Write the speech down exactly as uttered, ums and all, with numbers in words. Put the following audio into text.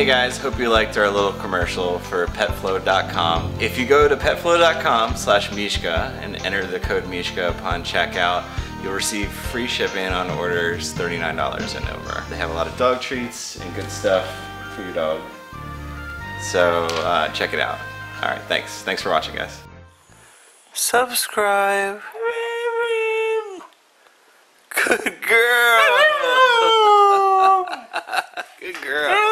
Hey guys, hope you liked our little commercial for Pet Flow dot com. If you go to Pet Flow dot com slash Mishka and enter the code Mishka upon checkout, you'll receive free shipping on orders thirty-nine dollars and over. They have a lot of dog treats and good stuff for your dog. So uh, check it out. All right, thanks. Thanks for watching, guys. Subscribe. Good girl. Good girl.